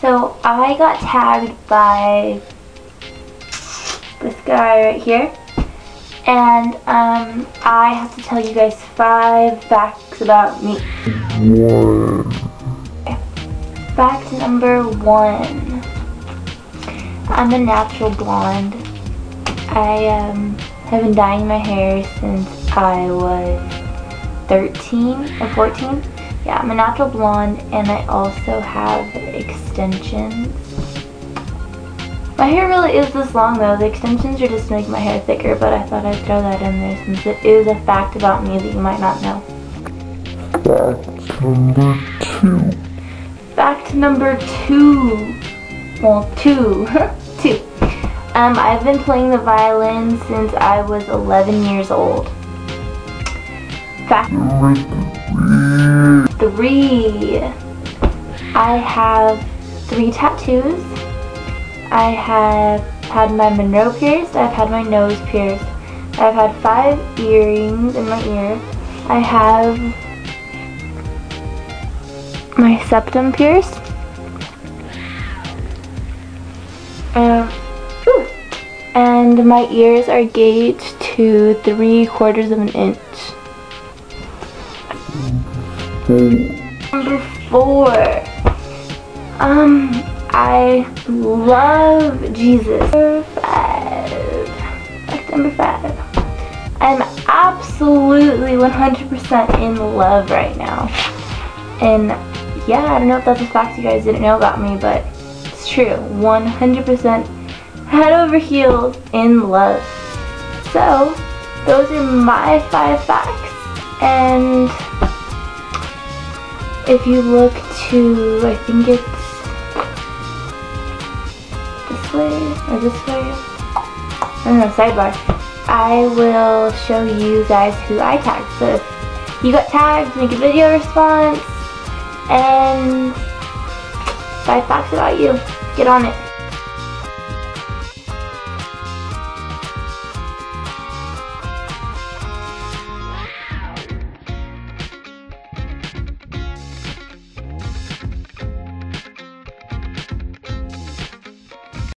So I got tagged by this guy right here, and I have to tell you guys 5 facts about me. Fact number 1. I'm a natural blonde. I have been dyeing my hair since I was 13 or 14. Yeah, I'm a natural blonde, and I also have extensions. My hair really is this long though. The extensions are just to make my hair thicker, but I thought I'd throw that in there since it is a fact about me that you might not know. Fact number 2. Fact number 2. Well, 2. 2. I've been playing the violin since I was 11 years old. Fact number 3. I have 3 tattoos. I have had my Monroe pierced. I've had my nose pierced. I've had 5 earrings in my ear. I have my septum pierced. And my ears are gauged to 3/4 of an inch. Number 4. I love Jesus. Number 5. Fact number 5. I'm absolutely 100% in love right now. And yeah, I don't know if that's a fact you guys didn't know about me, but it's true. 100% head over heels in love. So, those are my 5 facts, and if you look to, I think it's this way, or this way, I don't know, sidebar, I will show you guys who I tagged. So if you got tagged, make a video response, and 5 facts about you. Get on it.